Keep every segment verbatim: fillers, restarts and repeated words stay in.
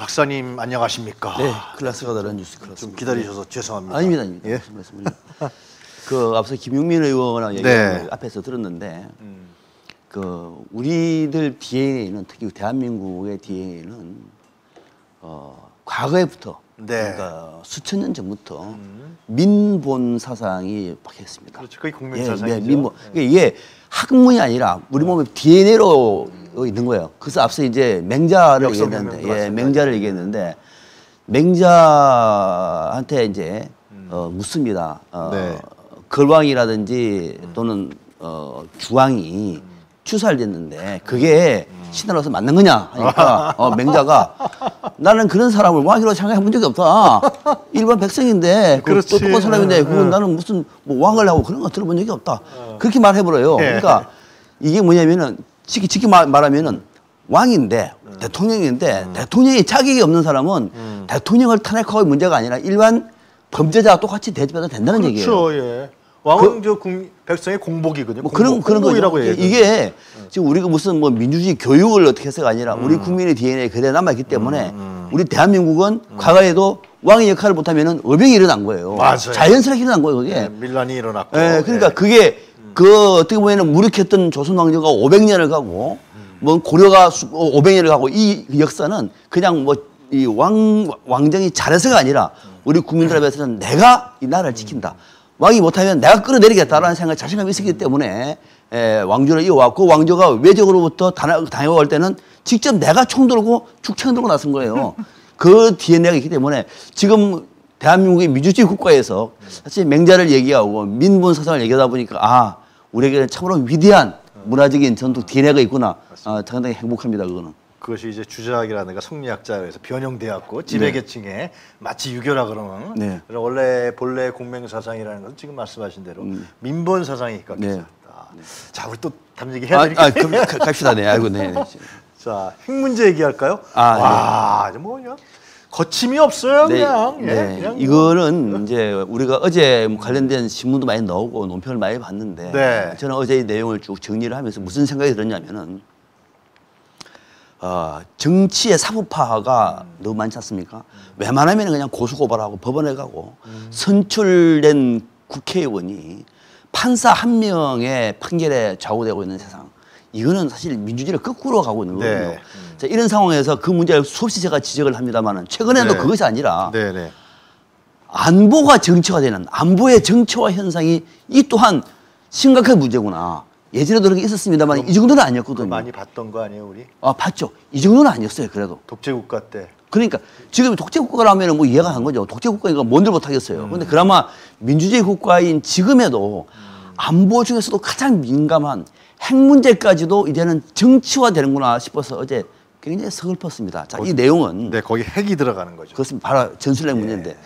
박사님 안녕하십니까? 네, 클라스가 다른 뉴스 클라스. 좀 기다리셔서 죄송합니다. 아닙니다, 아닙니다. 예. 말씀을. 그 앞서 김용민 의원이랑 얘기를 네. 앞에서 들었는데 음. 그 우리들 디엔에이는 특히 대한민국의 디엔에이는 어, 과거에부터 네. 그러니까 수천 년 전부터 음. 민본 사상이 박혀있습니다. 그렇죠, 그게 국민 예, 사상이죠. 네, 민본. 네. 이게 학문이 아니라 우리 몸에 디엔에이로 음. 있는 거예요. 그래서 앞서 이제 맹자를 얘기했는데, 예, 맹자를 얘기했는데 맹자한테 이제 음. 어, 묻습니다. 어, 네. 걸왕이라든지 음. 또는 어, 주왕이 음. 추살됐는데 그게 음. 신하로서 맞는 거냐 하니까 어, 맹자가 나는 그런 사람을 왕이라고 생각해 본 적이 없다. 일반 백성인데 그 똑똑한 사람인데 그건 응. 나는 무슨 뭐 왕을 하고 그런 거 들어본 적이 없다. 응. 그렇게 말해버려요. 예. 그러니까 이게 뭐냐면은 쉽게, 쉽게 말하면은 왕인데 응. 대통령인데 응. 대통령이 자격이 없는 사람은 응. 대통령을 탄핵하고 문제가 아니라 일반 범죄자와 똑같이 대접해도 된다는 그렇죠, 얘기예요. 그렇죠. 예. 왕은 그, 공, 백성의 공복이거든요. 뭐 공복, 그런 공복이라고 그런 거죠. 이게 음. 지금 우리가 무슨 뭐 민주주의 교육을 어떻게 해서가 아니라 우리 국민의 디엔에이 그대로 남아있기 때문에 음. 우리 대한민국은 음. 과거에도 왕의 역할을 못하면은 어병이 일어난 거예요. 맞아요. 자연스럽게 일어난 거예요. 그게 네, 밀란이 일어났고. 네, 그러니까 네. 그게 음. 그 어떻게 보면은 무력했던 조선 왕조가 오백 년을 가고 음. 뭐 고려가 오백 년을 가고 이 역사는 그냥 뭐 이 왕 왕정이 잘해서가 아니라 우리 국민들 앞에서는 음. 내가 이 나라를 지킨다. 왕이 못하면 내가 끌어내리겠다라는 생각, 자신감이 있었기 때문에 에, 왕조를 이어왔고 왕조가 외적으로부터 당해올 때는 직접 내가 총 들고 죽창 들고 나선 거예요. 그 디엔에이가 있기 때문에 지금 대한민국의 민주주의 국가에서 사실 맹자를 얘기하고 민본 사상을 얘기하다 보니까 아 우리에게는 참으로 위대한 문화적인 전통 디엔에이가 있구나. 아, 상당히 행복합니다. 그거는. 그것이 이제 주자학이라는 게 성리학자에서 변형되었고 지배계층에 네. 마치 유교라 그러면 네. 원래 본래 공명사상이라는 것은 지금 말씀하신 대로 음. 민본 사상에 입각했습니다. 네. 자, 우리 또 다른 얘기 해드릴게요. 아, 아, 그럼 갑시다. 네, 알고 네. 네. 자, 핵 문제 얘기할까요? 아, 네. 와, 이제 뭐 그냥 거침이 없어요, 네. 그냥. 네. 예, 그냥 뭐. 이거는 이제 우리가 어제 관련된 신문도 많이 나오고 논평을 많이 봤는데 네. 저는 어제 이 내용을 쭉 정리를 하면서 무슨 생각이 들었냐면은. 어, 정치의 사법화가 음. 너무 많지 않습니까? 음. 웬만하면 그냥 고소고발하고 법원에 가고 음. 선출된 국회의원이 판사 한 명의 판결에 좌우되고 있는 세상. 이거는 사실 민주주의를 거꾸로 가고 있는 거거든요. 네. 음. 자, 이런 상황에서 그 문제를 수없이 제가 지적을 합니다만 최근에도 네. 그것이 아니라 네. 네. 안보가 정치화 되는 안보의 정치화 현상이 이 또한 심각한 문제구나. 예전에도 그런 게 있었습니다만 이 정도는 아니었거든요. 많이 봤던 거 아니에요, 우리? 아, 봤죠. 이 정도는 아니었어요, 그래도. 독재국가 때. 그러니까 지금 독재국가라면 뭐 이해가 간 거죠. 독재국가니까 뭔들 못하겠어요. 음. 근데 그나마 민주주의 국가인 지금에도 음. 안보 중에서도 가장 민감한 핵 문제까지도 이제는 정치화되는구나 싶어서 어제 굉장히 서글펐습니다. 자, 거기, 이 내용은. 네, 거기 핵이 들어가는 거죠. 그렇습니다. 바로 전술핵 예. 문제인데.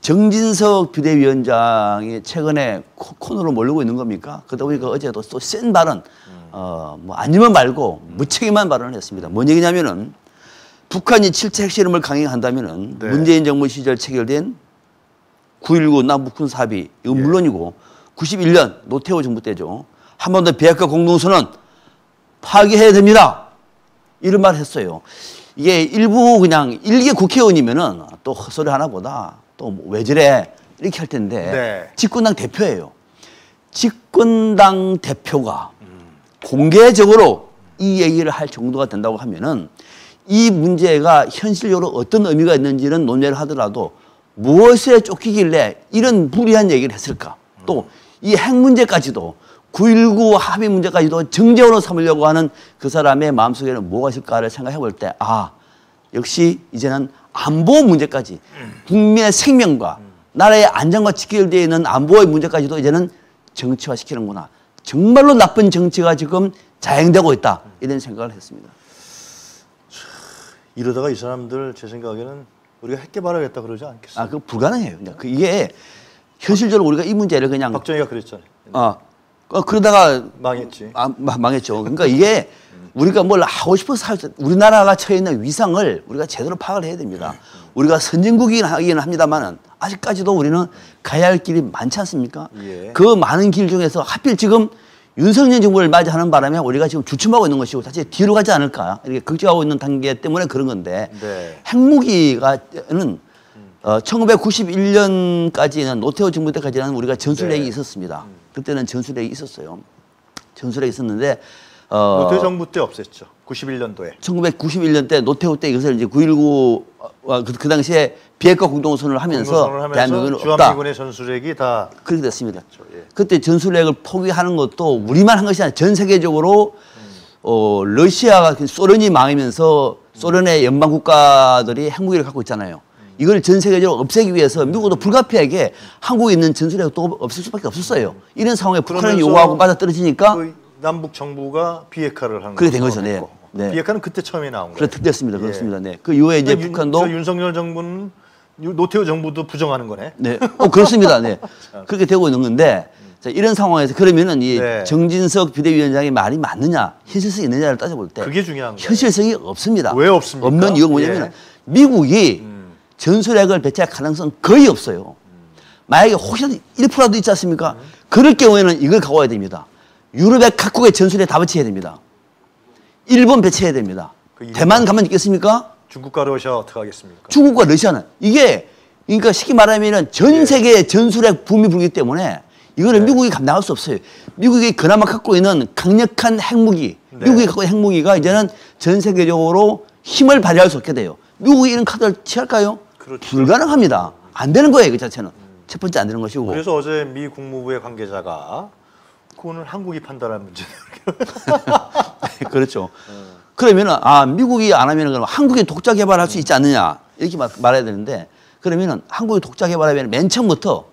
정진석 비대위원장이 최근에 코너로 몰리고 있는 겁니까? 그러다 보니까 어제도 또 센 발언, 음. 어, 뭐 아니면 말고 무책임한 발언을 했습니다. 뭔 얘기냐면은 북한이 칠 차 핵실험을 강행한다면은 네. 문재인 정부 시절 체결된 구일구 남북군 합의, 이건 예. 물론이고 구십일 년 노태우 정부 때죠. 한반도 비핵화 공동선언 파기해야 됩니다. 이런 말을 했어요. 이게 일부 그냥 일개 국회의원이면은 또 헛소리 하나보다 또 왜 저래 이렇게 할 텐데 네. 집권당 대표예요. 집권당 대표가 음. 공개적으로 이 얘기를 할 정도가 된다고 하면은 이 문제가 현실적으로 어떤 의미가 있는지는 논의를 하더라도 무엇에 쫓기길래 이런 무리한 얘기를 했을까. 음. 또 이 핵 문제까지도 구일구 합의 문제까지도 정쟁으로 삼으려고 하는 그 사람의 마음속에는 뭐가 있을까를 생각해 볼 때 아 역시 이제는 안보 문제까지 국민의 생명과 나라의 안전과 직결되어 있는 안보의 문제까지도 이제는 정치화시키는구나. 정말로 나쁜 정치가 지금 자행되고 있다. 이런 생각을 했습니다. 이러다가 이 사람들 제 생각에는 우리가 핵 개발하겠다 그러지 않겠어요? 아, 그거 불가능해요. 그 이게 현실적으로 우리가 이 문제를 그냥 박정희가 그랬잖아요. 아, 어, 그러다가 망했지. 아, 마, 망했죠. 그러니까 이게 우리가 뭘 하고 싶어서 우리나라가 처해 있는 위상을 우리가 제대로 파악을 해야 됩니다. 우리가 선진국이긴 하긴 합니다만은 아직까지도 우리는 가야 할 길이 많지 않습니까? 예. 그 많은 길 중에서 하필 지금 윤석열 정부를 맞이하는 바람에 우리가 지금 주춤하고 있는 것이고 사실 뒤로 가지 않을까 이렇게 걱정하고 있는 단계 때문에 그런 건데 네. 핵무기가는 어, 천구백구십일 년까지는 노태우 정부 때까지는 우리가 전술핵이 네. 있었습니다. 그때는 전술핵이 있었어요. 전술핵이 있었는데 어, 노태우 정부 때 없앴죠. 구십일 년도에. 천구백구십일 년 때 노태우 때 이것을 이제 구일구 어, 그, 그 당시에 비핵화 공동선언을 하면서, 하면서 대한민국은 없다. 주한미군의 전술핵이 다 그렇게 됐습니다. 그렇죠. 예. 그때 전술핵을 포기하는 것도 우리만 한 것이 아니라 전 세계적으로 음. 어, 러시아가 소련이 망하면서 소련의 연방 국가들이 핵무기를 갖고 있잖아요. 음. 이걸 전 세계적으로 없애기 위해서 미국도 불가피하게 음. 한국에 있는 전술핵을 또 없앨 수밖에 없었어요. 음. 이런 상황에 북한을 요구하고 맞아떨어지니까 그 남북 정부가 비핵화를 한 그렇게 된 거죠. 네. 네. 비핵화는 그때 처음에 나온 거예요. 그렇습니다. 예. 그렇습니다. 네. 그 이후에 이제 윤, 북한도 윤석열 정부는 노태우 정부도 부정하는 거네. 네, 어, 그렇습니다. 네, 그렇게 되고 있는 건데 자, 이런 상황에서 그러면은 이 네. 정진석 비대위원장의 말이 맞느냐, 현실성이 있느냐를 따져볼 때 그게 중요한 거예요. 현실성이 없습니다. 왜 없습니까? 없는 이유가 뭐냐면 예. 미국이 음. 전술핵을 배치할 가능성 거의 없어요. 음. 만약에 혹시라도 일 퍼센트라도 있지 않습니까? 음. 그럴 경우에는 이걸 가져와야 됩니다. 유럽의 각국의 전술핵 다 배치해야 됩니다. 일본 배치해야 됩니다. 그 대만 가만 있겠습니까? 중국과 러시아 어떻게 하겠습니까? 중국과 러시아는 이게 그러니까 쉽게 말하면 전 세계의 전술핵 붐이 불기 때문에 이거는 네. 미국이 감당할 수 없어요. 미국이 그나마 갖고 있는 강력한 핵무기, 네. 미국이 갖고 있는 핵무기가 이제는 전 세계적으로 힘을 발휘할 수 없게 돼요. 미국이 이런 카드를 취할까요? 그렇죠. 불가능합니다. 안 되는 거예요, 그 자체는. 음. 첫 번째 안 되는 것이고. 그래서 어제 미 국무부의 관계자가 그거는 한국이 판단한 문제다. 그렇죠. 음. 그러면은 아 미국이 안 하면은 그럼 한국이 독자 개발할 수 있지 않느냐 이렇게 말, 말해야 되는데 그러면은 한국이 독자 개발하면 맨 처음부터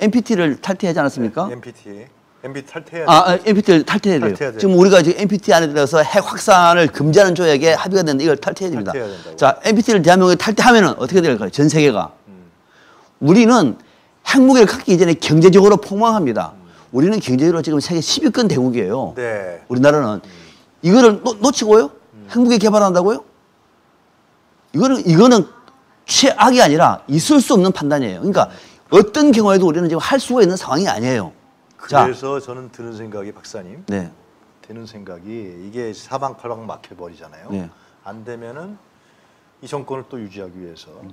엔피티를 탈퇴하지 않았습니까? 네, 엔피티, 엔피티 탈퇴해야 돼요. 아, 엔피티를 탈퇴해야 돼요. 탈퇴해야 지금 돼요. 우리가 지금 엔피티 안에 들어서 핵 확산을 금지하는 조약에 합의가 됐는데 이걸 탈퇴해야 됩니다. 탈퇴해야 자, 엔피티를 대한민국이 탈퇴하면은 어떻게 될까요? 전 세계가 음. 우리는 핵무기를 갖기 이전에 경제적으로 폭망합니다. 음. 우리는 경제적으로 지금 세계 십 위권 대국이에요. 네. 우리나라는. 음. 이거를 놓, 놓치고요? 음. 핵무기 개발한다고요? 이거는, 이거는 최악이 아니라 있을 수 없는 판단이에요. 그러니까 어떤 경우에도 우리는 지금 할 수가 있는 상황이 아니에요. 그래서 자. 저는 드는 생각이 박사님. 네. 드는 생각이 이게 사방팔방 막혀버리잖아요. 네. 안 되면은 이 정권을 또 유지하기 위해서 음.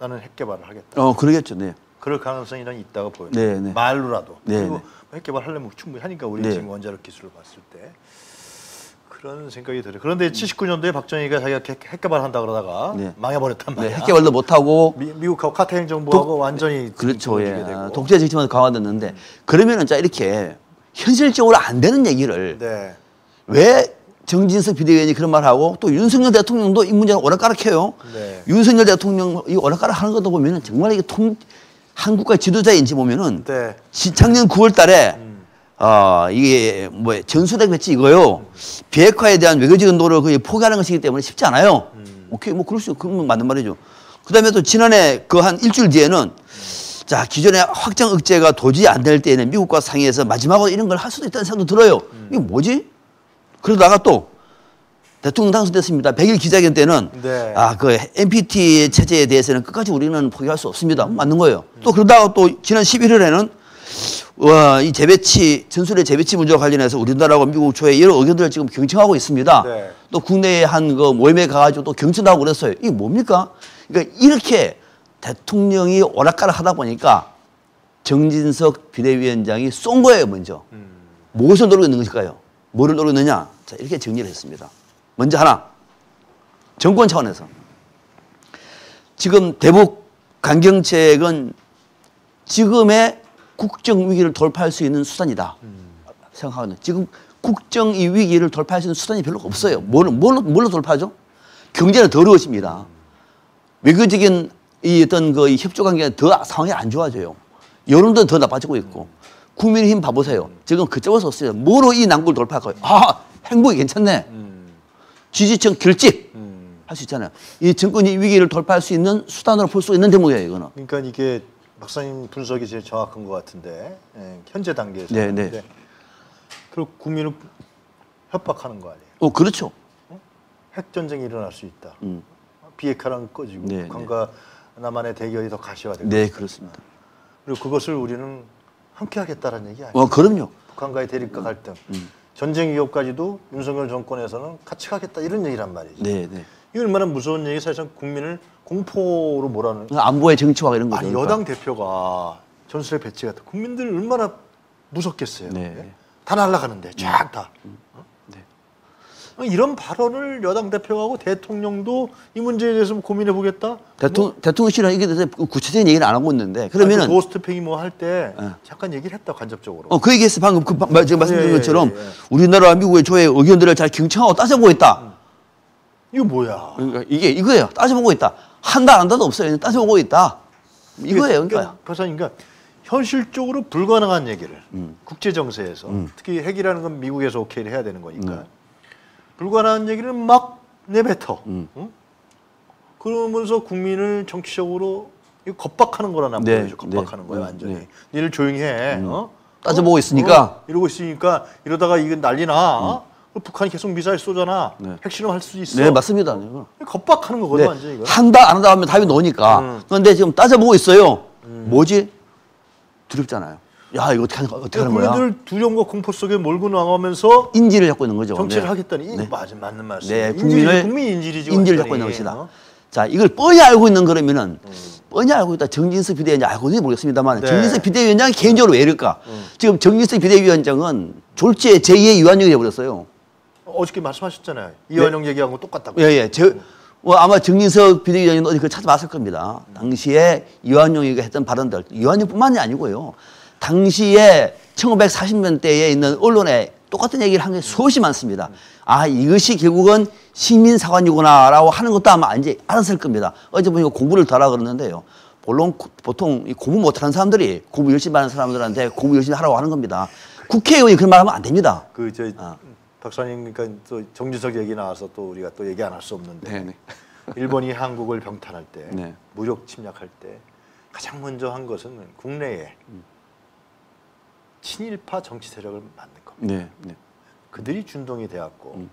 나는 핵 개발을 하겠다. 어, 그러겠죠. 네. 그럴 가능성이 있다고 보여요. 네, 네. 말로라도. 네, 그리고 네. 핵 개발하려면 충분히 하니까 우리 네. 지금 원자력 기술을 봤을 때. 그런 생각이 들어요. 그런데 칠십구 년도에 박정희가 자기가 핵 개발한다 그러다가 네. 망해버렸단 말이야. 네, 핵 개발도 못하고 미, 미국하고 카타 행정부하고 독, 완전히 그렇죠. 예. 되고. 독재 정치만 강화됐는데 음. 그러면은 자 이렇게 현실적으로 안 되는 얘기를 네. 왜 정진석 비대위원이 그런 말하고 또 윤석열 대통령도 이 문제를 오락가락해요. 네. 윤석열 대통령 이 오락가락하는 것도 보면은 정말 이게 통 한국과 지도자인지 보면은 네. 작년 구월 달에. 음. 아 어, 이게 뭐 전술핵 배치 이거요. 비핵화에 대한 외교적 의도를 거의 포기하는 것이기 때문에 쉽지 않아요. 음. 오케이 뭐 그럴 수 그건 맞는 말이죠. 그다음에 또 지난해 그 한 일주일 뒤에는 음. 자 기존의 확장 억제가 도저히 안 될 때에는 미국과 상의해서 마지막으로 이런 걸 할 수도 있다는 생각도 들어요. 음. 이게 뭐지? 그러다가 또 대통령 당선됐습니다. 백일 기자회견 때는 네. 아 그 엔피티 체제에 대해서는 끝까지 우리는 포기할 수 없습니다. 음. 맞는 거예요. 음. 또 그러다가 또 지난 십일월에는 와, 이 재배치, 전술의 재배치 문제와 관련해서 우리나라하고 미국 초에 여러 의견들을 지금 경청하고 있습니다. 네. 또 국내에 한 그 모임에 가가지고 또 경청하고 그랬어요. 이게 뭡니까? 그러니까 이렇게 대통령이 오락가락 하다 보니까 정진석 비대위원장이 쏜 거예요, 먼저. 음. 무엇을 노리고 있는 것일까요? 뭐를 노리고 있느냐? 자, 이렇게 정리를 했습니다. 먼저 하나, 정권 차원에서. 지금 대북 강경책은 지금의 국정 위기를 돌파할 수 있는 수단이다. 음. 생각하거든요. 지금 국정 이 위기를 돌파할 수 있는 수단이 별로 없어요. 뭘로, 뭘로, 뭘로 돌파하죠? 경제는 더 어려워집니다. 외교적인 이 어떤 그 협조 관계는 더 상황이 안 좋아져요. 여론도 더 나빠지고 있고. 국민의힘 봐보세요. 지금 그쪽에서 없어요. 뭐로 이 난국을 돌파할 거예요? 아, 행복이 괜찮네. 음. 지지층 결집. 음. 할 수 있잖아요. 이 정권이 위기를 돌파할 수 있는 수단으로 볼 수 있는 대목이에요, 이거는. 그러니까 이게 박사님 분석이 제일 정확한 것 같은데 예, 현재 단계에서 네, 네. 결국 국민을 협박하는 거 아니에요? 어, 그렇죠. 어? 핵 전쟁이 일어날 수 있다. 음. 비핵화랑 꺼지고 네, 북한과 네. 남한의 대결이 더 가시화되고. 네, 그렇습니다. 그리고 그것을 우리는 함께하겠다는 얘기 아니에요? 어, 그럼요. 북한과의 대립과 갈등, 음. 전쟁 위협까지도 윤석열 정권에서는 같이 가겠다 이런 얘기란 말이죠. 네, 네. 이 얼마나 무서운 얘기, 사실상 국민을 공포로 몰아넣는. 안보의 정치화 이런 거죠. 아니, 그러니까. 여당 대표가 전술핵 배치 같은 국민들 얼마나 무섭겠어요. 네. 네. 다 날아가는데 쫙 다. 음. 어? 네. 이런 발언을 여당 대표하고 대통령도 이 문제에 대해서 고민해 보겠다. 대통령 뭐. 대통령실은 이게 대해서 구체적인 얘기를 안 하고 있는데 그러면은 고스트핑이 뭐 할 때 네. 잠깐 얘기를 했다 간접적으로. 어, 그 얘기했어 방금 그 바, 제가 말씀드린 예, 것처럼 예, 예. 우리나라와 미국의 저의 의견들을 잘 경청하고 따져보고 있다. 음. 이거 뭐야? 그러니까 이게 이거예요. 따져보고 있다. 한다 안 한다도 없어요. 따져보고 있다. 이거예요. 그러니까 박사님, 그러니까 현실적으로 불가능한 얘기를 음. 국제 정세에서 음. 특히 핵이라는 건 미국에서 오케이를 해야 되는 거니까 음. 불가능한 얘기를 막 내뱉어. 음. 응? 그러면서 국민을 정치적으로 이거 겁박하는 거라나 네. 보여줘. 겁박하는 네. 거야 완전히. 네. 니들 조용히 해. 음. 어? 따져보고 있으니까. 어? 이러고 있으니까 이러다가 이건 난리 나. 음. 북한이 계속 미사일 쏘잖아. 네. 핵실험할 수 있어. 네, 맞습니다. 어, 겁박하는 거거든, 네. 완전히. 이거. 한다, 안 한다 하면 답이 너니까. 음. 그런데 지금 따져보고 있어요. 음. 뭐지? 두렵잖아요. 야, 이거 어떻게 하는, 어떻게 하는 거야? 국민들 두려움과 공포 속에 몰고 나가면서 인지를 잡고 있는 거죠. 정치를 네. 하겠다니. 네. 맞아, 맞는 말씀. 네, 국민을, 국민 인지를 인지를 잡고 있는 것이다. 어? 자, 이걸 뻔히 알고 있는 그러면은 음. 뻔히 알고 있다. 정진석 비대위원장 알고 있는지 모르겠습니다만 네. 정진석 비대위원장이 개인적으로 왜 이럴까? 음. 지금 정진석 비대위원장은 졸지에 제이의 이완용이 되어버렸어요. 어저께 말씀하셨잖아요. 이완용 네. 얘기하고 똑같다고. 예예. 예. 음. 뭐 아마 정진석 비대위원장은 어디 그걸 찾아봤을 겁니다. 음. 당시에 이완용이가 했던 발언들, 이완용뿐만이 아니고요. 당시에 천구백사십 년대에 있는 언론에 똑같은 얘기를 한 게 수없이 많습니다. 음. 아, 이것이 결국은 식민사관이구나라고 하는 것도 아마 이제 알았을 겁니다. 어제 보니까 공부를 더 하라 그러는데요. 물론 보통 공부 못하는 사람들이 공부 열심히 하는 사람들한테 공부 열심히 하라고 하는 겁니다. 국회의원이 그런 말 하면 안 됩니다. 그 저 아. 박사님, 그러니까 또 정진석 얘기 나와서 또 우리가 또 얘기 안 할 수 없는데 네네. 일본이 한국을 병탄할 때 네. 무력 침략할 때 가장 먼저 한 것은 국내에 음. 친일파 정치 세력을 만든 겁니다. 네. 네. 그들이 준동이 되었고 음.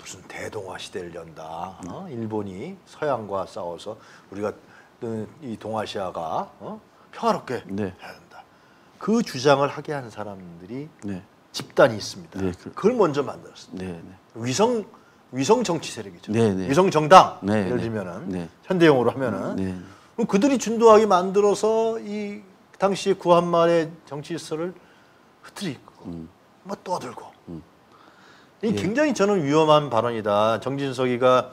무슨 대동아 시대를 연다. 음. 어? 일본이 서양과 싸워서 우리가 이 동아시아가 어? 평화롭게 네. 해야 된다. 그 주장을 하게 한 사람들이 네. 집단이 있습니다. 네, 그, 그걸 먼저 만들었습니다. 네, 네. 위성 위성 정치 세력이죠. 네, 네. 위성 정당 네, 예를 들면은 네. 현대용으로 하면은 네, 네. 그럼 그들이 준동하게 만들어서 이 당시 구한말의 정치 질서를 흐트리고 음. 뭐 떠들고 음. 이 예. 굉장히 저는 위험한 발언이다. 정진석이가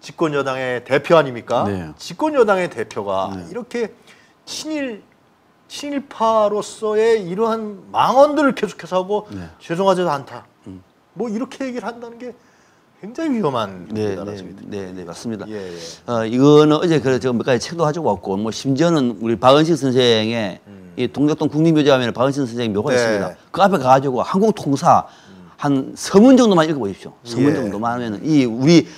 집권 여당의 대표 아닙니까? 네. 집권 여당의 대표가 네. 이렇게 친일 친일파로서의 이러한 망언들을 계속해서 하고 네. 죄송하지도 않다. 음. 뭐 이렇게 얘기를 한다는 게 굉장히 위험한 네, 네, 네, 네, 맞습니다. 예, 예. 어, 이거는 어제 그래 제가 몇 가지 책도 가지고 왔고 뭐 심지어는 우리 박은식 선생의 음. 이 동작동 국립묘지 하면 박은식 선생님 묘가 네. 있습니다. 그 앞에 가가지고 한국통사 음. 한 서문 정도만 읽어보십시오. 서문 예. 정도만 하면은 이 우리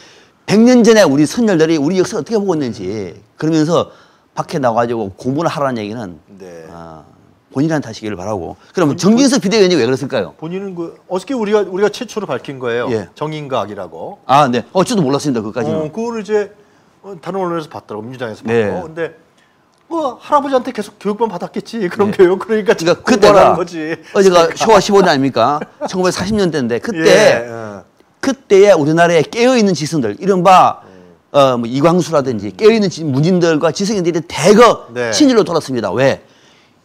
백 년 전에 우리 선열들이 우리 역사 어떻게 보고 있는지 그러면서. 밖에 나가지고 공부를 하라는 얘기는 네. 아, 본인한테 하시기를 바라고. 그럼 정진석 비대위원이 왜 그랬을까요? 본인은 그 어저께 우리가 우리가 최초로 밝힌 거예요. 예. 정인각이라고. 아, 네. 어, 저도 몰랐습니다. 그까지는. 어, 그거를 이제 다른 언론에서 봤더라고. 민주당에서 봤고. 네. 근데 뭐 할아버지한테 계속 교육만 받았겠지. 그런 네. 교육. 그러니까 그러니까 그때가 거지. 어제가 쇼와 십오 년 아닙니까? 천구백사십 년대인데 그때 예. 그때에 우리나라에 깨어 있는 지성들 이른바 어, 뭐 이광수라든지 깨어있는 문인들과 지성인들이 대거 네. 친일로 돌았습니다. 왜?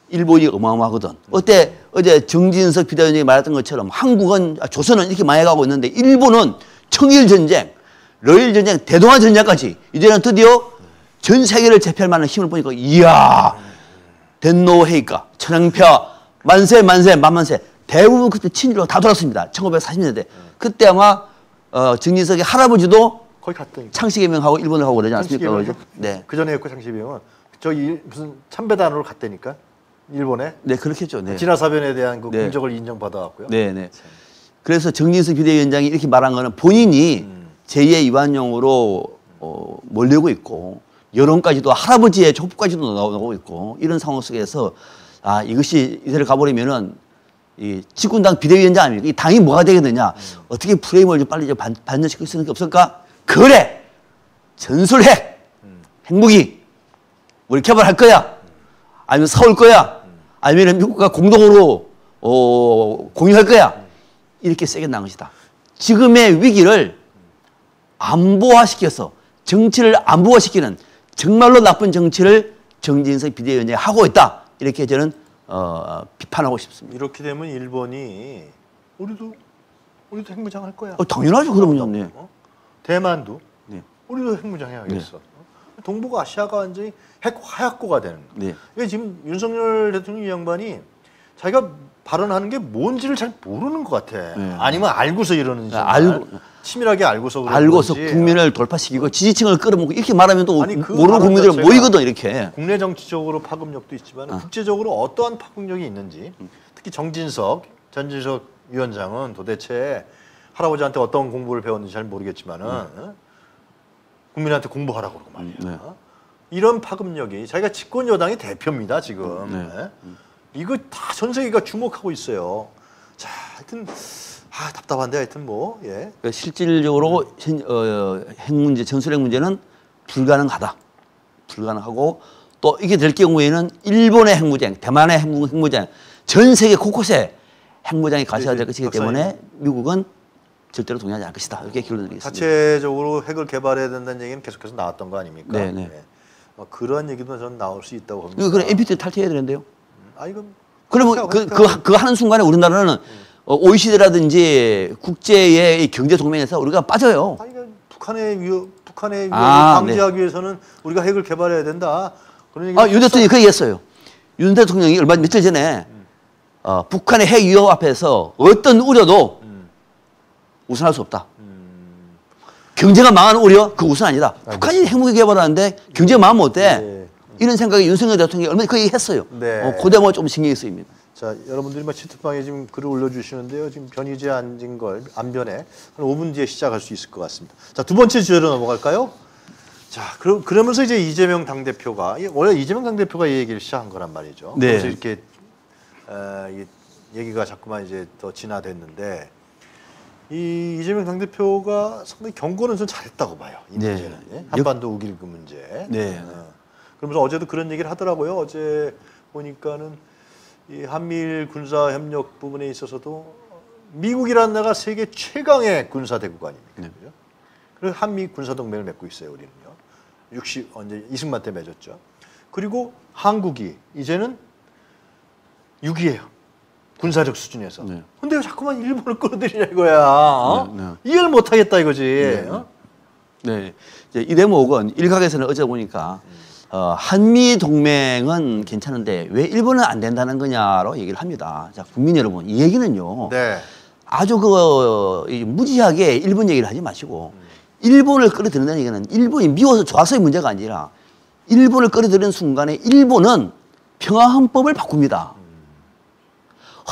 일본이 어마어마하거든. 어때? 어제 정진석 비대위원장이 말했던 것처럼 한국은, 아, 조선은 이렇게 망해가고 있는데 일본은 청일전쟁, 러일전쟁, 대동아전쟁까지 이제는 드디어 전 세계를 제패할 만한 힘을 보니까 이야, 덴노헤이까, 천황폐하, 만세, 만세, 만만세. 대부분 그때 친일로 다 돌았습니다. 천구백사십 년대. 그때 아마 어, 정진석의 할아버지도 창씨개명하고 일본을 하고 그러지 않습니까? 네. 그 전에 했고 창씨개명은 저 일, 무슨 참배단으로 갔다니까 일본에. 네, 그렇겠죠. 네. 진화사변에 대한 그 네. 공적을 인정받아왔고요. 네, 네. 참. 그래서 정진석 비대위원장이 이렇게 말한 거는 본인이 음. 제이의 이완용으로 어, 몰려고 있고 여론까지도 할아버지의 족보까지도 나오고 있고 이런 상황 속에서 아 이것이 이대로 가버리면은. 이 집권당 비대위원장 아닙니까? 이 당이 뭐가 되겠느냐? 음. 어떻게 프레임을 좀 빨리 반전시킬 수 있는 게 없을까? 그래! 전술핵! 음. 핵무기! 우리 개발할 거야! 아니면 사올 거야! 음. 아니면 미국과 공동으로 어, 공유할 거야. 이렇게 세게 나간 것이다. 지금의 위기를 안보화시켜서 정치를 안보화시키는 정말로 나쁜 정치를 정진석 비대위원장이 하고 있다. 이렇게 저는 어, 비판하고 싶습니다. 이렇게 되면 일본이 우리도 우리도 핵무장 할 거야. 어, 당연하죠. 그럼요. 네. 어? 대만도 네. 우리도 핵무장 해야겠어. 네. 동북아시아가 완전히 핵화약고가 되는 거야. 네. 이게 지금 윤석열 대통령 이 양반이 자기가 발언하는 게 뭔지를 잘 모르는 것 같아. 네. 아니면 알고서 이러는지. 아, 알고. 치밀하게 알고서 그런 알고서 건지. 국민을 돌파시키고 지지층을 끌어모고 이렇게 말하면 또 아니, 그 모르는 국민들 모이거든 이렇게. 국내 정치적으로 파급력도 있지만 어. 국제적으로 어떠한 파급력이 있는지 특히 정진석, 전진석 위원장은 도대체 할아버지한테 어떤 공부를 배웠는지 잘 모르겠지만은 음. 국민한테 공부하라고 그러고 말이야. 음, 네. 이런 파급력이 자기가 집권 여당의 대표입니다 지금. 음, 네. 음. 이거 다 전 세계가 주목하고 있어요. 자, 하여튼. 아, 답답한데 하여튼 뭐 예. 그러니까 실질적으로 음. 어, 핵 문제, 전술핵 문제는 불가능하다. 불가능하고 또 이게 될 경우에는 일본의 핵무장, 대만의 핵무장, 전 세계 곳곳에 핵무장이 가셔야 될 것이기 때문에 미국은 절대로 동의하지 않을 것이다. 이렇게 결론내리겠습니다. 자체적으로 핵을 개발해야 된다는 얘기는 계속해서 나왔던 거 아닙니까? 네네. 네. 그런 얘기도 저는 나올 수 있다고 봅니다. 그럼 엔피티 탈퇴해야 되는데요? 음. 아 이건 그러면 그, 그, 그 하는 순간에 우리나라는 음. 오이시디라든지 국제의 경제 동맹에서 우리가 빠져요. 아니, 그러니까 북한의 위협, 북한의 위협을 아, 방지하기 네. 위해서는 우리가 핵을 개발해야 된다. 그런 얘기. 아, 윤 대통령이 그 얘기했어요. 윤 대통령이 얼마 며칠 전에 음. 어, 북한의 핵 위협 앞에서 어떤 우려도 음. 우선할 수 없다. 음. 경제가 망하는 우려 그 우선 아니다. 알겠습니다. 북한이 핵무기 개발하는데 경제 망하면 어때? 네. 이런 생각이 윤석열 대통령이 얼마 전에 그 얘기했어요. 네. 어, 그 대목은 좀 신경이 쓰입니다. 자, 여러분들이 막 치트방에 지금 글을 올려주시는데요. 지금 변희재 안진걸, 안변에 한 오 분 뒤에 시작할 수 있을 것 같습니다. 자, 두 번째 주제로 넘어갈까요? 자, 그러, 그러면서 이제 이재명 당대표가, 원래 이재명 당대표가 이 얘기를 시작한 거란 말이죠. 네. 그래서 이렇게 어, 이 얘기가 자꾸만 이제 더 진화됐는데, 이 이재명 당대표가 상당히 경고는 좀 잘했다고 봐요. 이 네. 문제는. 예? 한반도 우길그 문제. 네. 어. 그러면서 어제도 그런 얘기를 하더라고요. 어제 보니까는 이 한미일 군사 협력 부분에 있어서도 미국이라는 나라가 세계 최강의 군사 대국 아닙니까? 네. 그죠? 그리고 한미 군사 동맹을 맺고 있어요, 우리는요. 육십 언제 이승만 때 맺었죠. 그리고 한국이 이제는 육위예요. 군사력 수준에서. 네. 근데 왜 자꾸만 일본을 끌어들이냐 이거야. 어? 네, 네. 이해를 못 하겠다 이거지. 네. 어? 네. 이제 이 대목은 일각에서는 어제 보니까 음. 어, 한미 동맹은 괜찮은데 왜 일본은 안 된다는 거냐로 얘기를 합니다. 자, 국민 여러분, 이 얘기는요. 네. 아주 그 이, 무지하게 일본 얘기를 하지 마시고 음. 일본을 끌어들인다는 얘기는 일본이 미워서 좋아서의 문제가 아니라 일본을 끌어들이는 순간에 일본은 평화헌법을 바꿉니다.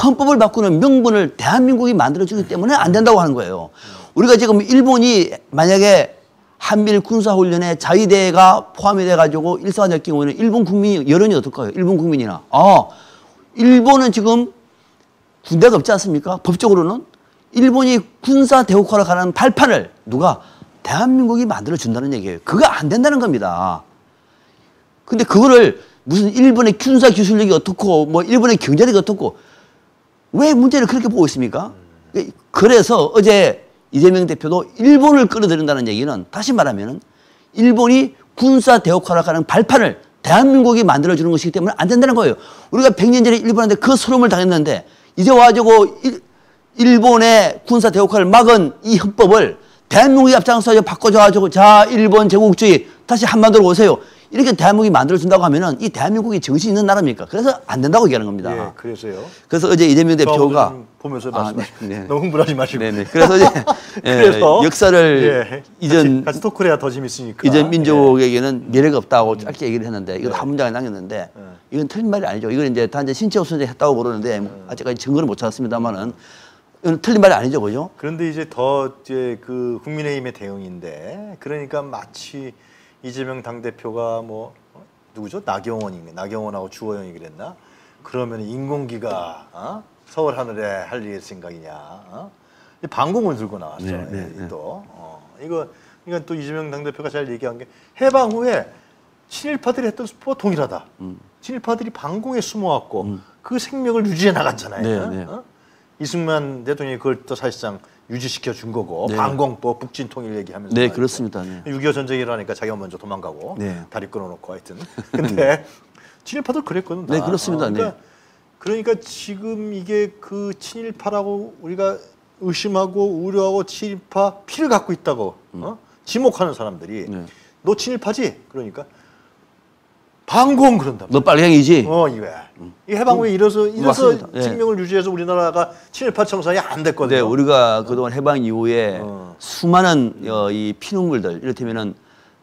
헌법을 바꾸는 명분을 대한민국이 만들어주기 때문에 안 된다고 하는 거예요. 우리가 지금 일본이 만약에 한미일 군사훈련에 자위대가 포함이 돼가지고 일사화될 경우에는 일본 국민이 여론이 어떨까요? 일본 국민이나. 아, 일본은 지금 군대가 없지 않습니까? 법적으로는. 일본이 군사 대국화로 가는 발판을 누가 대한민국이 만들어준다는 얘기예요. 그거 안 된다는 겁니다. 근데 그거를 무슨 일본의 군사 기술력이 어떻고 뭐 일본의 경제력이 어떻고 왜 문제를 그렇게 보고 있습니까? 그래서 어제 이재명 대표도 일본을 끌어들인다는 얘기는 다시 말하면 일본이 군사 대국화로 가는 발판을 대한민국이 만들어주는 것이기 때문에 안 된다는 거예요. 우리가 백 년 전에 일본한테 그 소름을 당했는데 이제 와가지고 일본의 군사 대국화를 막은 이 헌법을 대한민국이 앞장서서 바꿔줘가지고 자, 일본 제국주의 다시 한반도로 오세요. 이렇게 대한민국이 만들어준다고 하면은 이 대한민국이 정신 있는 나라입니까? 그래서 안 된다고 얘기하는 겁니다. 예, 그래서요. 그래서 어제 이재명 대표가 보면서 말씀하시 아, 네, 네. 너무 흥분하지 마시고. 네, 네. 그래서 이제 그래서 예, 역사를 예, 이전 같이 토크해야 더 재밌으니까. 이전 민족에게는 예. 미래가 없다고 음. 짧게 얘기를 했는데 이거 네. 한 문장에 남겼는데 네. 이건 틀린 말이 아니죠. 이건 이제 단지 신체 없음을 했다고 그러는데 네. 아직까지 증거를 못 찾았습니다만은 이건 틀린 말이 아니죠, 그죠? 그런데 이제 더 이제 그 국민의힘의 대응인데 그러니까 마치. 이재명 당대표가 뭐 누구죠? 나경원이네. 나경원하고 주호영이 그랬나? 그러면 인공기가 어? 서울 하늘에 할 일 생각이냐? 어? 방공을 들고 나왔어. 네, 네, 네. 또 어. 이거 그러니까 또 이재명 당대표가 잘 얘기한 게 해방 후에 친일파들이 했던 스포와 동일하다. 음. 친일파들이 방공에 숨어왔고 음. 그 생명을 유지해 나갔잖아요. 네, 네. 어? 이승만 대통령이 그걸 또 사실상 유지시켜 준 거고, 네. 반공법, 북진 통일 얘기하면서. 네, 그렇습니다. 네. 육이오 전쟁이라니까 자기가 먼저 도망가고, 네. 다리 끊어놓고 하여튼. 근데 친일파도 그랬거든. 다. 네, 그렇습니다. 어, 그러니까, 네. 그러니까 지금 이게 그 친일파라고 우리가 의심하고 우려하고 친일파 피를 갖고 있다고 음. 어? 지목하는 사람들이 네. 너 친일파지? 그러니까 반공 그런다. 너 빨갱이지? 어, 이거야. 음. 이 해방후에 이래서 이래서 생명을 네. 유지해서 우리나라가 친일파 청산이 안 됐거든요. 네, 우리가 그동안 해방 이후에 어. 수많은 어, 이 피눈물들, 이를테면은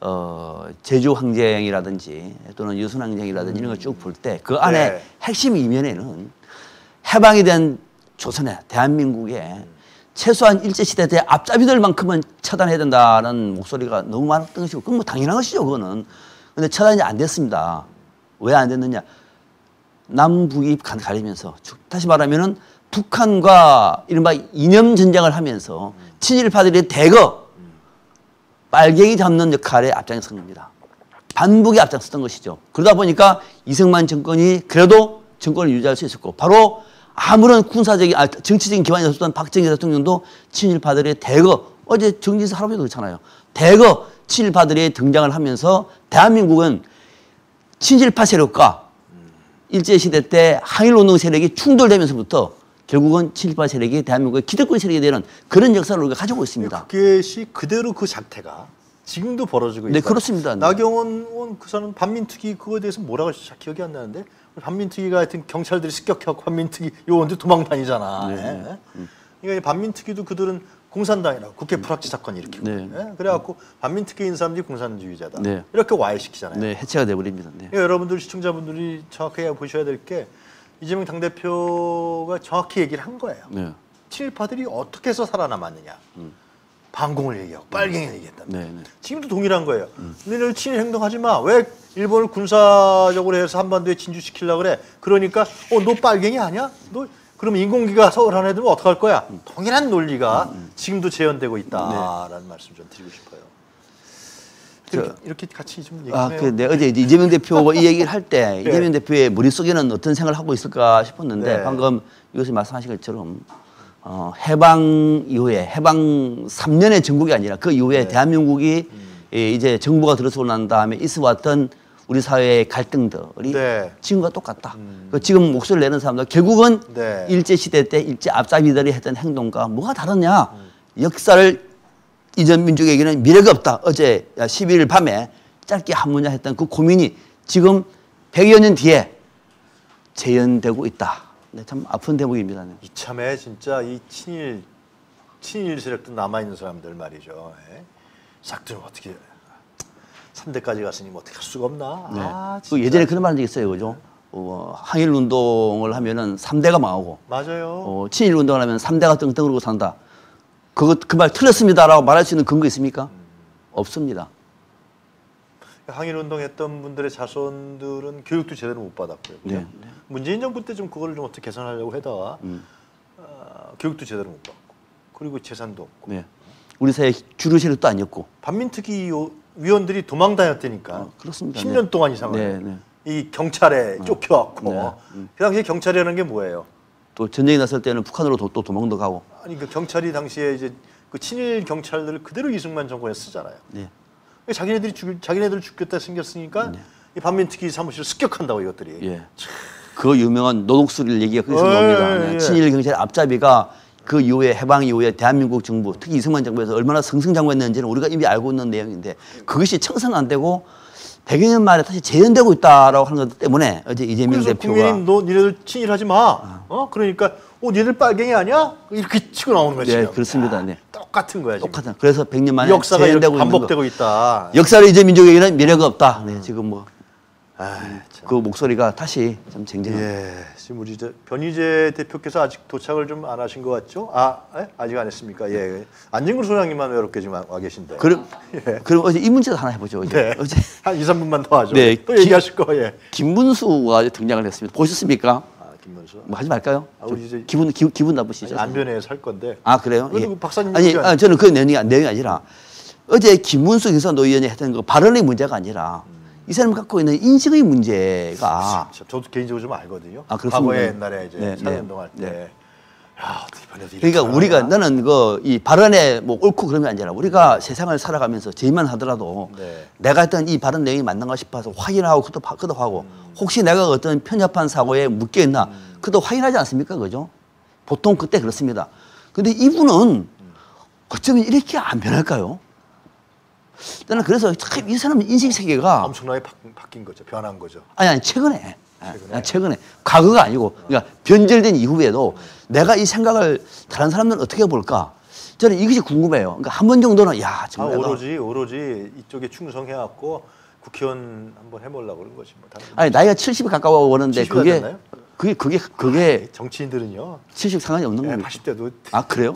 어, 제주 항쟁이라든지 또는 유순 항쟁이라든지 음. 이런 걸 쭉 볼 때 그 안에 네. 핵심 이면에는 해방에 대한 조선의 대한민국의 음. 최소한 일제시대 때 앞잡이들만큼은 처단해야 된다는 목소리가 너무 많았던 것이고, 그건 뭐 당연한 것이죠, 그거는. 근데 처단이 안 됐습니다. 왜 안 됐느냐. 남북이 가리면서, 다시 말하면은 북한과 이른바 이념전쟁을 하면서 친일파들이 대거 빨갱이 잡는 역할에 앞장선 겁니다. 반북이 앞장섰던 것이죠. 그러다 보니까 이승만 정권이 그래도 정권을 유지할 수 있었고, 바로 아무런 군사적인, 아, 정치적인 기반이 없었던 박정희 대통령도 친일파들의 대거, 어제 정진석 할아버지도 그렇잖아요. 대거 친일파들이 등장을 하면서 대한민국은 친일파 세력과 일제시대 때 항일운동 세력이 충돌되면서부터 결국은 친일파 세력이 대한민국의 기득권 세력이 되는 그런 역사를 우리가 가지고 있습니다. 그것이 그대로 그 작태가 지금도 벌어지고 있어요. 네, 그렇습니다. 나경원 의원 그 사람 반민특위 그거에 대해서 뭐라고 할지 잘 기억이 안 나는데, 반민특위가 하여튼 경찰들이 습격해갖고 반민특위 요원들 도망다니잖아. 네. 네. 음. 그러니까 반민특위도 그들은 공산당이라고 국회 불합치 사건 일으키고 네. 네. 그래갖고 음. 반민특위인 사람들이 공산주의자다. 네. 이렇게 와해시키잖아요. 네, 해체가 돼버립니다. 네. 그러니까 여러분들 시청자분들이 정확하게 보셔야 될 게 이재명 당대표가 정확히 얘기를 한 거예요. 네. 친일파들이 어떻게 해서 살아남았느냐. 음. 반공을 얘기하고 빨갱이 음. 얘기했다. 네, 네. 지금도 동일한 거예요. 음. 너희들 친일 행동하지 마. 왜 일본을 군사적으로 해서 한반도에 진주시키려고 그래? 그러니까 어, 너 빨갱이 아니야? 너 그럼 인공기가 서울 안에 들면 어떡할 거야? 음. 동일한 논리가 음, 음. 지금도 재현되고 있다라는 네. 말씀 좀 드리고 싶어요. 이렇게, 저, 이렇게 같이 좀 얘기해요. 아, 그, 네, 어제 이재명 대표가 이 얘기를 할 때 네. 이재명 대표의 머릿속에는 어떤 생각을 하고 있을까 싶었는데 네. 방금 이것이 말씀하신 것처럼 어, 해방 이후에, 해방 삼 년의 전국이 아니라 그 이후에 네. 대한민국이 음. 이제 정부가 들어서고 난 다음에 있어 왔던 우리 사회의 갈등들이 네. 지금과 똑같다. 음. 그 지금 목소리를 내는 사람들 결국은 네. 일제시대 때 일제 앞잡이들이 했던 행동과 뭐가 다르냐. 음. 역사를 이전 민족에게는 미래가 없다. 어제 십일 일 밤에 짧게 한 문장 했던 그 고민이 지금 백여 년 뒤에 재현되고 있다. 네, 참 아픈 대목입니다. 네. 이참에 진짜 이 친일 친일 세력도 남아 있는 사람들 말이죠. 예? 싹들 어떻게 삼 대까지 갔으니 뭐 어떻게 할 수가 없나. 네. 아, 그 예전에 그런 말한 적 있어요, 그죠? 어, 항일 운동을 하면은 삼 대가 망하고. 맞아요. 어, 친일 운동을 하면 삼 대가 떵떵거리고 산다. 그것 그 말 틀렸습니다라고 말할 수 있는 근거 있습니까? 음. 없습니다. 항일운동했던 분들의 자손들은 교육도 제대로 못 받았고요. 네, 네. 문재인 정부 때 좀 그걸 좀 어떻게 개선하려고 해다가 음. 어, 교육도 제대로 못 받고, 그리고 재산도 없고. 네. 우리 사회 주류 세력도 아니었고. 반민특위 위원들이 도망 다녔다니까. 아, 그렇습니다. 십 년 네. 동안 이상을 네, 네. 이 경찰에 아, 쫓겨왔고. 네. 음. 그 당시에 경찰이라는 게 뭐예요? 또 전쟁이 났을 때는 북한으로 도, 또 도망도 가고. 아니 그 경찰이 당시에 이제 그 친일 경찰들을 그대로 이승만 정권에 쓰잖아요. 네. 자기네들이 죽, 자기네들 죽겠다 생겼으니까 네. 이 반민특위 사무실을 습격한다고 이것들이. 예. 그 유명한 노동수를 얘기가 거기서 나옵니다. 네. 예. 친일 경찰 앞잡이가 그 이후에 해방 이후에 대한민국 정부, 특히 이승만 정부에서 얼마나 승승장구했는지는 우리가 이미 알고 있는 내용인데 그것이 청산 안 되고 백여 년 만에 다시 재현되고 있다라고 하는 것 때문에 어제 이재명 대표가 국민이 너 니네들 친일하지 마. 어, 어? 그러니까 어 니네들 빨갱이 아니야? 이렇게 치고 나오는 거지. 네, 그렇습니다. 야, 네. 똑같은 거야. 똑같은. 그래서 백 년 만에 역사가 재현되고 반복되고 있는 거. 있다. 역사를 이제 민족에게는 미래가 없다. 네, 지금 뭐 그 목소리가 다시 좀 쟁쟁합니다. 예, 지금 우리 이제 변희재 대표께서 아직 도착을 좀 안 하신 것 같죠? 아, 예? 아직 안 했습니까? 예, 안진구 소장님만 외롭게 지금 와 계신데. 그럼, 예. 그럼 어제 이 문제도 하나 해보죠. 이제. 네. 어제 한 이, 삼 분만 더 하죠. 네, 또 얘기하실 거. 예. 김문수가 등장을 했습니다. 보셨습니까? 아, 김문수. 뭐 하지 말까요? 아, 우리 이제 기분 기, 기분 나쁘시죠? 안변에서 할 건데. 아, 그래요? 예. 박사님. 아니, 아니, 저는 그 내용이 내용이 아니라 어제 김문수 경선 노위원이 했던 그 발언의 문제가 아니라. 음. 이 사람이 갖고 있는 인식의 문제가. 저도 개인적으로 좀 알거든요. 아, 과거에 옛날에 이제 네, 사회운동 할 때. 네. 야, 어떻게 변해서 이렇게 그러니까 우리가 나는 그 이 발언에 뭐 옳고 그런 게 아니라 우리가 네. 세상을 살아가면서 제의만 하더라도 네. 내가 했던 이 발언 내용이 맞는가 싶어서 확인하고 그것도 끄덕하고 음. 혹시 내가 어떤 편협한 사고에 묶여 있나 음. 그것도 확인하지 않습니까? 그죠? 보통 그때 그렇습니다. 근데 이분은 어쩌면 이렇게 안 변할까요? 나는 그래서 참 이 사람 인식 세계가 엄청나게 바, 바뀐 거죠. 변한 거죠. 아니, 아니 최근에. 최근에. 최근에. 과거가 아니고 그러니까 변절된 이후에도 네. 내가 이 생각을 다른 사람들은 어떻게 볼까? 저는 이것이 궁금해요. 그러니까 한 번 정도는 야, 정말 아, 오로지 오로지 이쪽에 충성해 갖고 국회의원 한번 해 보려고 그런 것이 뭐 다른 아니, 나이가 칠십이 가까워 오는데 그게 됐나요? 그게 그게 그게 아, 정치인들은요. 칠십 상관이 없는 거예요. 팔십 대도 아, 그래요?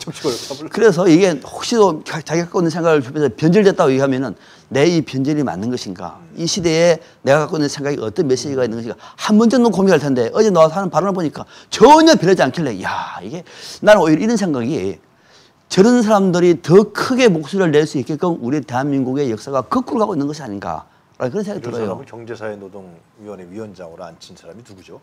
그래서 이게 혹시도 자기가 갖고 있는 생각을 좁혀서 변절됐다고 얘기하면은 내 이 변절이 맞는 것인가? 음. 이 시대에 내가 갖고 있는 생각이 어떤 메시지가 있는 것인가? 한 번 정도는 고민할 텐데 어제 나와서 하는 발언을 보니까 전혀 변하지 않길래 야, 이게 나는 오히려 이런 생각이 저런 사람들이 더 크게 목소리를 낼 수 있게끔 우리 대한민국의 역사가 거꾸로 가고 있는 것이 아닌가? 그런 생각이 들어요. 사람은 경제사회노동위원회 위원장으로 앉힌 사람이 누구죠?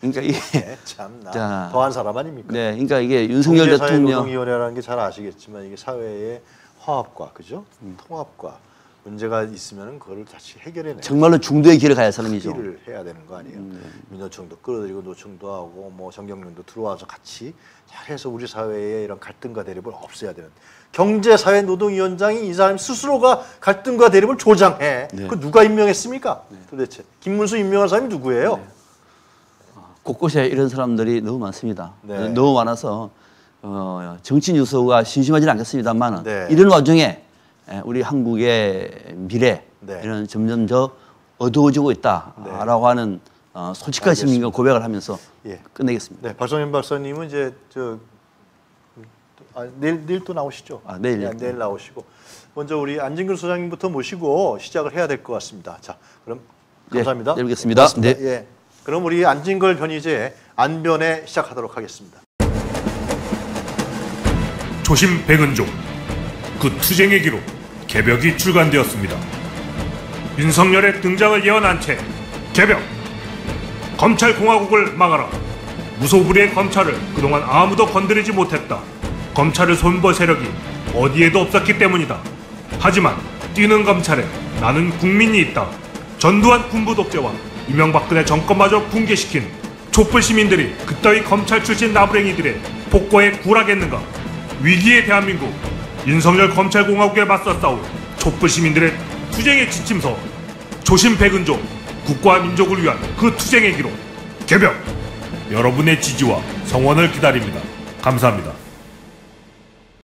그러니까 이게 네, 참나 자, 더한 사람 아닙니까? 네, 그러니까 이게 윤석열 대통령 노동위원회라는 게 잘 아시겠지만 이게 사회의 화합과 그죠? 음. 통합과 문제가 있으면은 그거를 다시 해결해내. 정말로 중도의 길을 가야 사람이죠. 길을 해야 되는 거 아니에요? 음. 민노총도 끌어들이고 노총도 하고 뭐 정경련도 들어와서 같이 잘해서 우리 사회에 이런 갈등과 대립을 없애야 되는. 경제사회노동위원장이 이 사람 스스로가 갈등과 대립을 조장해. 네. 그 누가 임명했습니까? 네. 도대체 김문수 임명한 사람이 누구예요? 네. 곳곳에 이런 사람들이 너무 많습니다. 네. 너무 많아서 어, 정치 뉴스가 심심하지는 않겠습니다만 네. 이런 와중에 우리 한국의 미래 네. 이런 점점 더 어두워지고 있다라고 네. 하는 어, 솔직한 시민 고백을 하면서 예. 끝내겠습니다. 네, 박정현 박사님은 이제 저 아, 내일 내일 또 나오시죠? 아, 내일 네, 내일 나오시고 먼저 우리 안진근 소장님부터 모시고 시작을 해야 될 것 같습니다. 자, 그럼 감사합니다. 네, 뵙겠습니다. 네. 예. 그럼 우리 안진걸 변희재 안변에 시작하도록 하겠습니다. 초심 백은종, 그 투쟁의 기록 개벽이 출간되었습니다. 윤석열의 등장을 예언한 채 개벽! 검찰공화국을 막아라. 무소불위의 검찰을 그동안 아무도 건드리지 못했다. 검찰을 손볼 세력이 어디에도 없었기 때문이다. 하지만 뛰는 검찰에 나는 국민이 있다. 전두환 군부 독재와 이명박근혜 정권마저 붕괴시킨 촛불 시민들이 그따위 검찰 출신 나부랭이들의 폭거에 굴하겠는가? 위기의 대한민국, 윤석열 검찰공화국에 맞서 싸울 촛불 시민들의 투쟁의 지침서, 조심 백은종, 국가와 민족을 위한 그 투쟁의 기록, 개벽! 여러분의 지지와 성원을 기다립니다. 감사합니다.